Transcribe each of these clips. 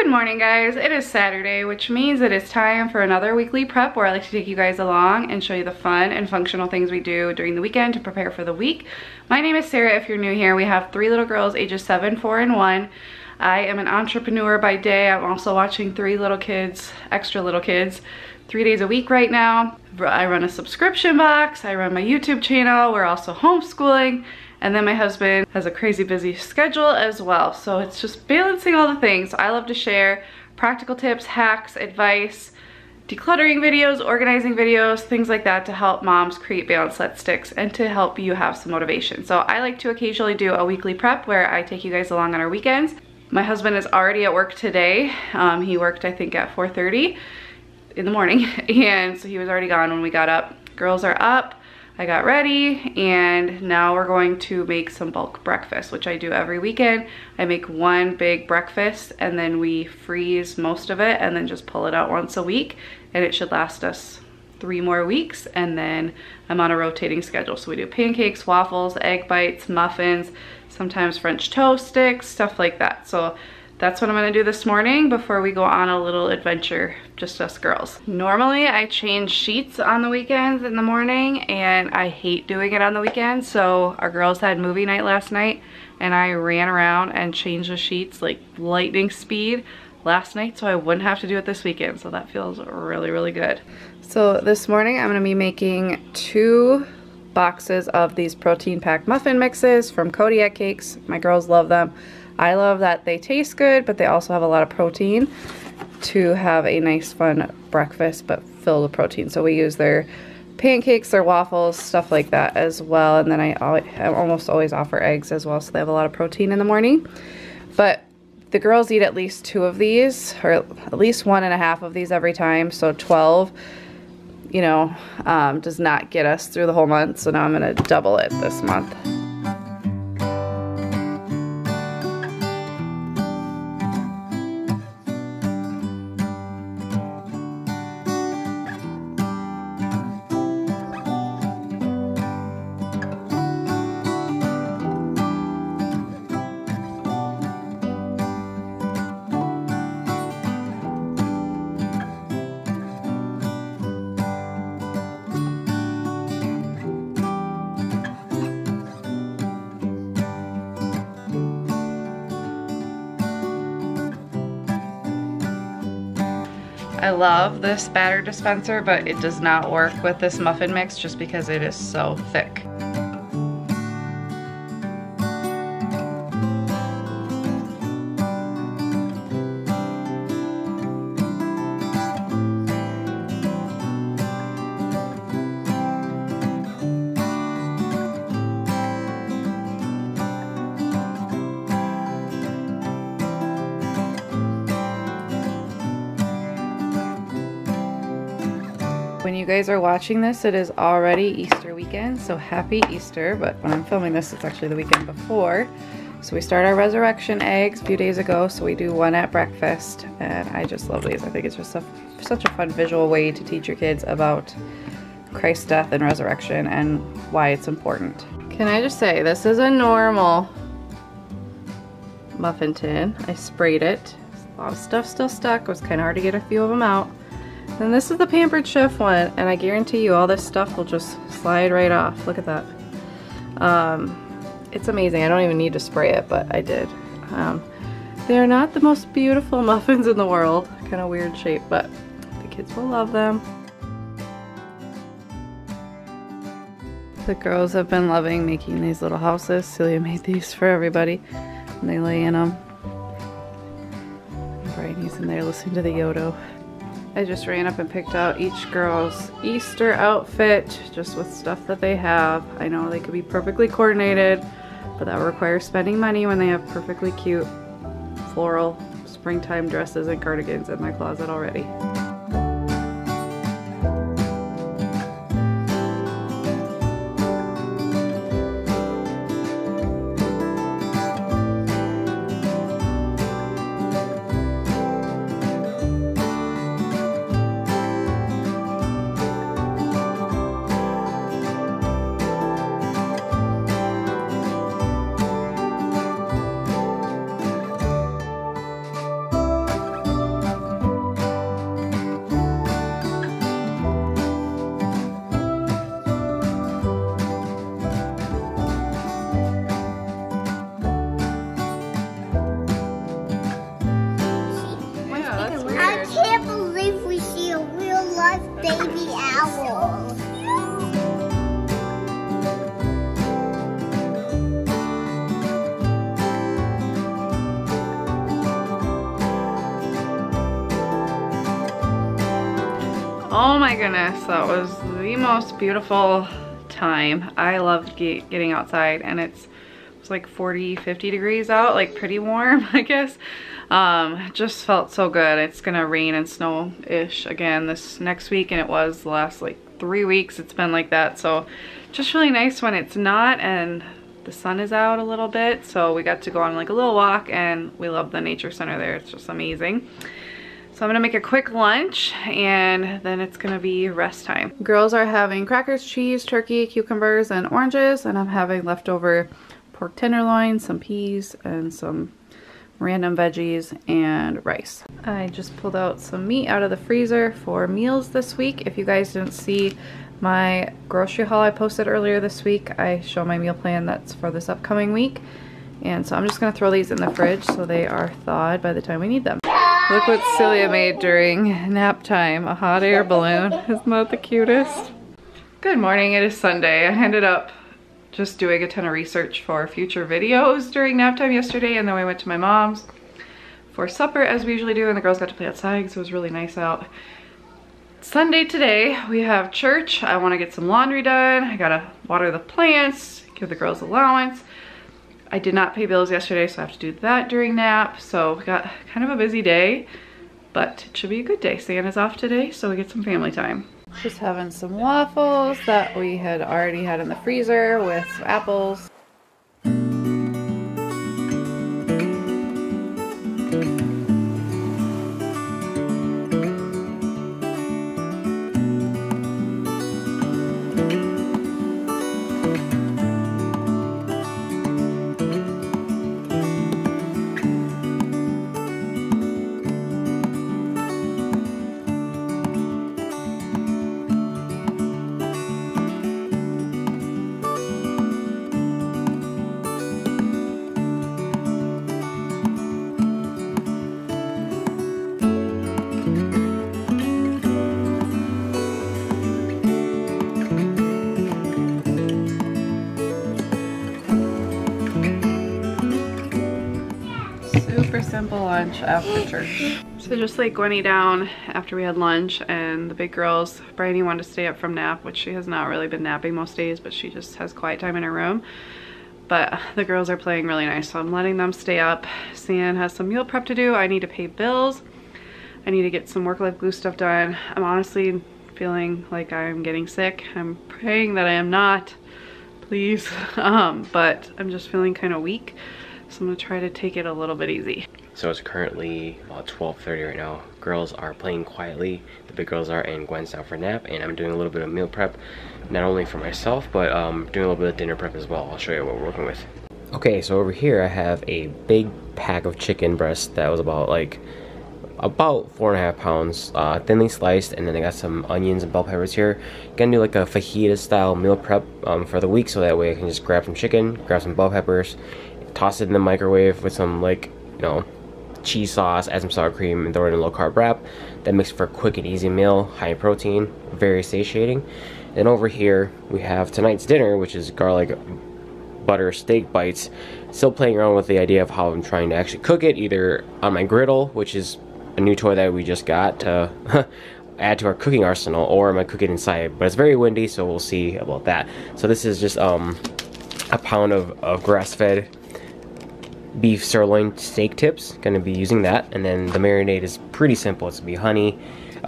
Good morning, guys. It is Saturday, which means it is time for another weekly prep where I like to take you guys along and show you the fun and functional things we do during the weekend to prepare for the week. My name is Sarah. If you're new here, we have three little girls ages 7, 4, and 1. I am an entrepreneur by day. I'm also watching three little kids, extra little kids, 3 days a week right now. I run a subscription box. I run my YouTube channel. We're also homeschooling. And then my husband has a crazy busy schedule as well. So it's just balancing all the things. So I love to share practical tips, hacks, advice, decluttering videos, organizing videos, things like that to help moms create balance that sticks and to help you have some motivation. So I like to occasionally do a weekly prep where I take you guys along on our weekends. My husband is already at work today. He worked, I think, at 4:30 in the morning. And so he was already gone when we got up. Girls are up. I got ready, and now we're going to make some bulk breakfast, which I do every weekend. I make one big breakfast and then we freeze most of it and then just pull it out once a week, and it should last us 3 more weeks. And then I'm on a rotating schedule, so we do pancakes, waffles, egg bites, muffins, sometimes French toast sticks, stuff like that. So that's what I'm gonna do this morning before we go on a little adventure, just us girls. Normally I change sheets on the weekends in the morning, and I hate doing it on the weekends. So our girls had movie night last night, and I ran around and changed the sheets like lightning speed last night so I wouldn't have to do it this weekend. So that feels really, really good. So this morning I'm gonna be making 2 boxes of these protein pack muffin mixes from Kodiak Cakes. My girls love them. I love that they taste good, but they also have a lot of protein to have a nice fun breakfast, but filled with protein. So we use their pancakes, their waffles, stuff like that as well. And then I almost always offer eggs as well, so they have a lot of protein in the morning. But the girls eat at least 2 of these, or at least 1.5 of these every time. So 12, you know, does not get us through the whole month. So now I'm gonna double it this month. I love this batter dispenser, but it does not work with this muffin mix just because it is so thick. When you guys are watching this, it is already Easter weekend, so happy Easter. But when I'm filming this, it's actually the weekend before. So we start our resurrection eggs a few days ago, so we do 1 at breakfast, and I just love these. I think it's just such a fun visual way to teach your kids about Christ's death and resurrection and why it's important. Can I just say, this is a normal muffin tin. I sprayed it. A lot of stuff still stuck. It was kind of hard to get a few of them out. And this is the Pampered Chef one, and I guarantee you all this stuff will just slide right off. Look at that. It's amazing. I don't even need to spray it, but I did. They're not the most beautiful muffins in the world. Kind of weird shape, but the kids will love them. The girls have been loving making these little houses. Celia made these for everybody, and they lay in them. Brittany's in there listening to the Yodo. I just ran up and picked out each girl's Easter outfit, just with stuff that they have. I know they could be perfectly coordinated, but that requires spending money when they have perfectly cute floral springtime dresses and cardigans in my closet already. baby owl. Oh my goodness, that was the most beautiful time. I love getting outside, and it's like 40-50 degrees out, like pretty warm, I guess. It just felt so good. It's gonna rain and snow ish again this next week, and it was the last like 3 weeks it's been like that, so just really nice when it's not and the sun is out a little bit. So we got to go on like a little walk, and we love the nature center there. It's just amazing. So I'm gonna make a quick lunch, and then it's gonna be rest time. Girls are having crackers, cheese, turkey, cucumbers, and oranges, and I'm having leftover pork tenderloin, some peas, and some random veggies and rice. I just pulled out some meat out of the freezer for meals this week. If you guys didn't see my grocery haul I posted earlier this week, I show my meal plan that's for this upcoming week. And so I'm just gonna throw these in the fridge so they are thawed by the time we need them. Look what Celia made during nap time, a hot air balloon. Isn't that the cutest? Good morning, it is Sunday. I ended up just doing a ton of research for future videos during nap time yesterday, and then we went to my mom's for supper as we usually do, and the girls got to play outside because it was really nice out. Sunday today, we have church. I want to get some laundry done. I gotta water the plants, give the girls allowance. I did not pay bills yesterday, so I have to do that during nap. So we got kind of a busy day, but it should be a good day. Santa's off today, so we get some family time. Just having some waffles that we had already had in the freezer with some apples. Simple lunch after church. So just laid Gwenny down after we had lunch, and the big girls, Bryony wanted to stay up from nap, which she has not really been napping most days, but she just has quiet time in her room. But the girls are playing really nice, so I'm letting them stay up. San has some meal prep to do. I need to pay bills. I need to get some Work Life Glue stuff done. I'm honestly feeling like I'm getting sick. I'm praying that I am not, please. But I'm just feeling kind of weak. So I'm gonna try to take it a little bit easy. So it's currently about 12:30 right now. Girls are playing quietly. The big girls are, and Gwen's down for a nap, and I'm doing a little bit of meal prep, not only for myself, but doing a little bit of dinner prep as well. I'll show you what we're working with. Okay, so over here I have a big pack of chicken breast that was about 4.5 pounds, thinly sliced, and then I got some onions and bell peppers here. Gonna do like a fajita style meal prep for the week, so that way I can just grab some chicken, grab some bell peppers, toss it in the microwave with some, like, you know, cheese sauce, add some sour cream, and throw it in a low carb wrap. That makes for a quick and easy meal, high in protein, very satiating. And over here we have tonight's dinner, which is garlic butter steak bites. Still playing around with the idea of how I'm trying to actually cook it, either on my griddle, which is a new toy that we just got to add to our cooking arsenal, or am I cooking inside? But it's very windy, so we'll see about that. So this is just a pound of grass-fed beef sirloin steak tips. Gonna be using that, and then the marinade is pretty simple. It's gonna be honey.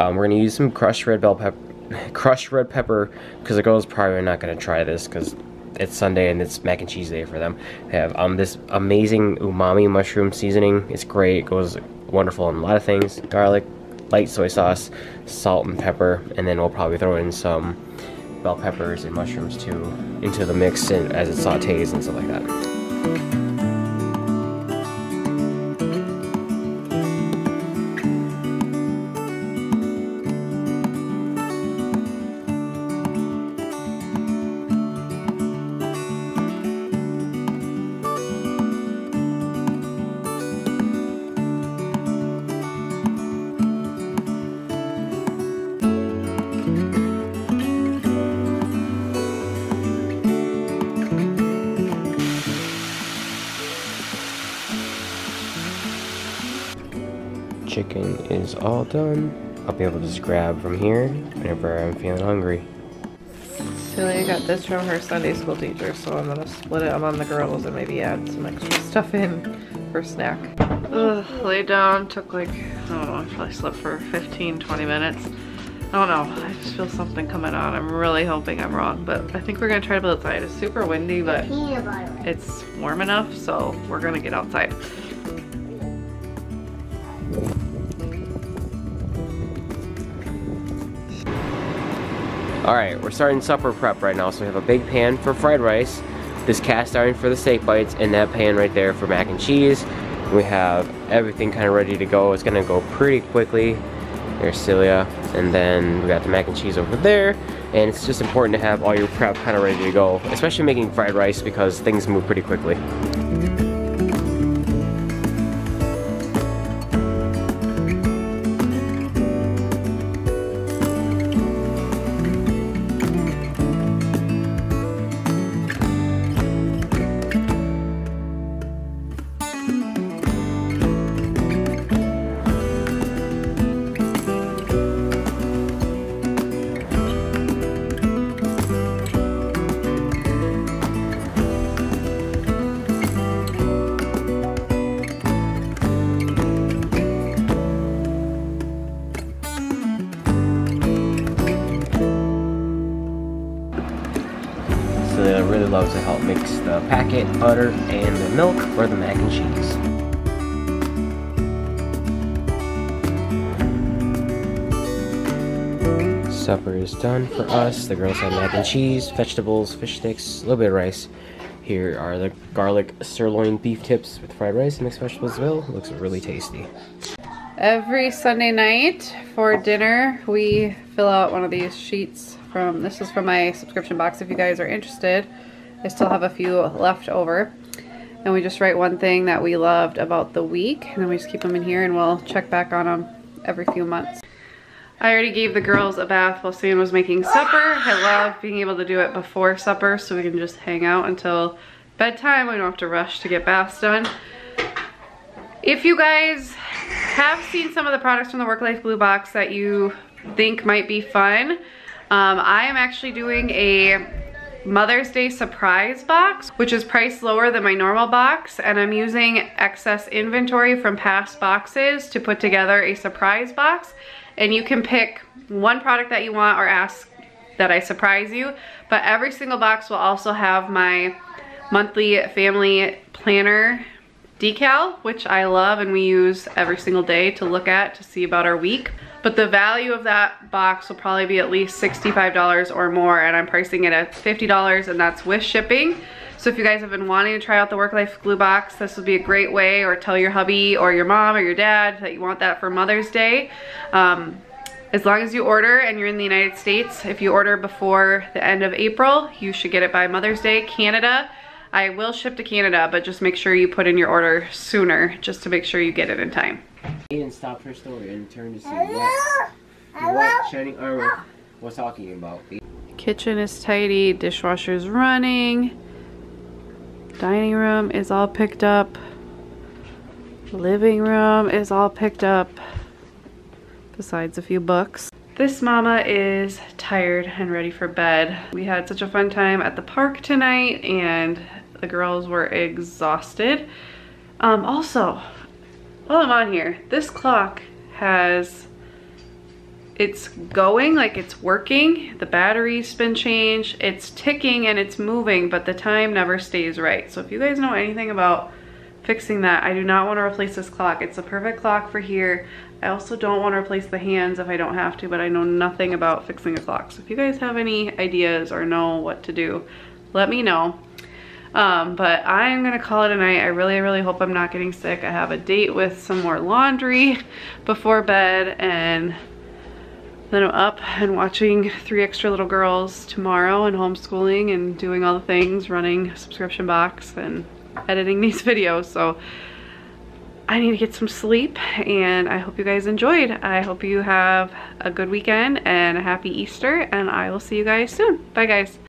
We're gonna use some crushed red pepper, because the girls probably are not gonna try this because it's Sunday and it's mac and cheese day for them. They have this amazing umami mushroom seasoning. It's great. It goes wonderful on a lot of things. Garlic, light soy sauce, salt and pepper, and then we'll probably throw in some bell peppers and mushrooms too into the mix, and as it sautés and stuff like that. chicken is all done, I'll be able to just grab from here whenever I'm feeling hungry. Celia got this from her Sunday school teacher, so I'm gonna split it among the girls and maybe add some extra stuff in for snack. Ugh, laid down, took like, I don't know, I probably slept for 15, 20 minutes. I don't know, I just feel something coming on. I'm really hoping I'm wrong, but I think we're gonna try to go outside. It's super windy, but it's warm enough, so we're gonna get outside. Alright, we're starting supper prep right now, so we have a big pan for fried rice, this cast iron for the steak bites, and that pan right there for mac and cheese. We have everything kind of ready to go. It's gonna go pretty quickly. There's Celia, and then we got the mac and cheese over there, and it's just important to have all your prep kind of ready to go, especially making fried rice because things move pretty quickly. Celia really loves to help mix the packet, butter, and the milk for the mac and cheese. Supper is done for us. The girls have mac and cheese, vegetables, fish sticks, a little bit of rice. Here are the garlic sirloin beef tips with fried rice and mixed vegetables as well. Looks really tasty. Every Sunday night for dinner, we fill out one of these sheets. This is from my subscription box if you guys are interested. I still have a few left over. And we just write one thing that we loved about the week, and then we just keep them in here and we'll check back on them every few months. I already gave the girls a bath while Sam was making supper. I love being able to do it before supper so we can just hang out until bedtime. We don't have to rush to get baths done. If you guys have seen some of the products from the Work Life Glue box that you think might be fun, I am actually doing a Mother's Day surprise box, which is priced lower than my normal box, and I'm using excess inventory from past boxes to put together a surprise box. And you can pick one product that you want or ask that I surprise you, but every single box will also have my monthly family planner decal, which I love and we use every single day to look at to see about our week. But the value of that box will probably be at least $65 or more, and I'm pricing it at $50, and that's with shipping. So if you guys have been wanting to try out the Work Life Glue box, this would be a great way, or tell your hubby or your mom or your dad that you want that for Mother's Day. As long as you order and you're in the United States, if you order before the end of April, you should get it by Mother's Day. Canada, I will ship to Canada, but just make sure you put in your order sooner just to make sure you get it in time. Aiden stopped her story and turned to see what Shining Armor was talking about. Kitchen is tidy, dishwasher's running, dining room is all picked up, living room is all picked up, besides a few books. This mama is tired and ready for bed. We had such a fun time at the park tonight and the girls were exhausted. Also, while I'm on here, this clock has, it's going, like it's working. The battery's been changed, it's ticking and it's moving, but the time never stays right. So if you guys know anything about fixing that, I do not want to replace this clock. It's a perfect clock for here. I also don't want to replace the hands if I don't have to, but I know nothing about fixing a clock. So if you guys have any ideas or know what to do, let me know. But I'm gonna call it a night. I really hope I'm not getting sick. I have a date with some more laundry before bed, and then I'm up and watching 3 Extra Little Girls tomorrow and homeschooling and doing all the things, running a subscription box and editing these videos. So I need to get some sleep, and I hope you guys enjoyed. I hope you have a good weekend and a happy Easter, and I will see you guys soon. Bye guys.